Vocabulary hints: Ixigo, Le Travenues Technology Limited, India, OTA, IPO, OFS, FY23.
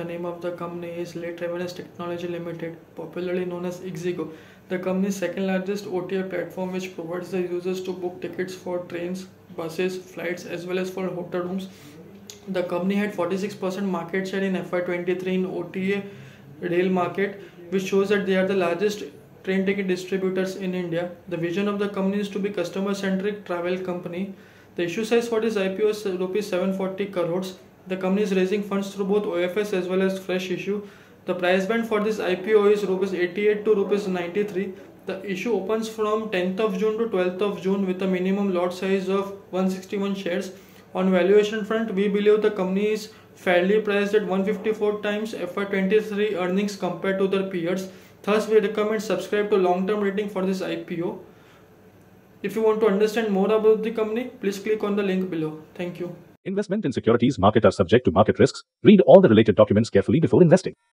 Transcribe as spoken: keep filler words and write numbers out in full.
The name of the company is Le Travenues Technology Limited, popularly known as Ixigo. The company's second largest O T A platform, which provides the users to book tickets for trains, buses, flights as well as for hotel rooms. The company had forty-six percent market share in F Y twenty-three in O T A rail market, which shows that they are the largest train ticket distributors in India. The vision of the company is to be customer-centric travel company. The issue size for this I P O is rupees seven hundred forty crores. The company is raising funds through both O F S as well as fresh issue. The price band for this I P O is rupees eighty-eight to rupees ninety-three. The issue opens from tenth of June to twelfth of June with a minimum lot size of one hundred sixty-one shares. On valuation front, we believe the company is fairly priced at one hundred fifty-four times F Y twenty-three earnings compared to their peers. Thus, we recommend subscribe to long-term rating for this I P O. If you want to understand more about the company, please click on the link below. Thank you. Investment in securities market are subject to market risks. Read all the related documents carefully before investing.